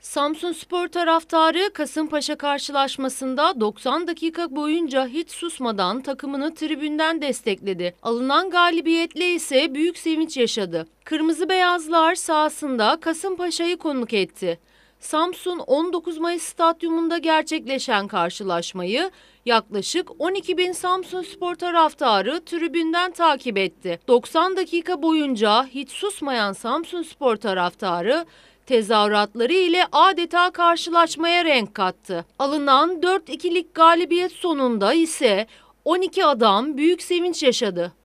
Samsunspor taraftarı Kasımpaşa karşılaşmasında 90 dakika boyunca hiç susmadan takımını tribünden destekledi. Alınan galibiyetle ise büyük sevinç yaşadı. Kırmızı beyazlar sahasında Kasımpaşa'yı konuk etti. Samsun 19 Mayıs stadyumunda gerçekleşen karşılaşmayı yaklaşık 12.000 Samsunspor taraftarı tribünden takip etti. 90 dakika boyunca hiç susmayan Samsunspor taraftarı tezahüratları ile adeta karşılaşmaya renk kattı. Alınan 4-2'lik galibiyet sonunda ise 12 adam büyük sevinç yaşadı.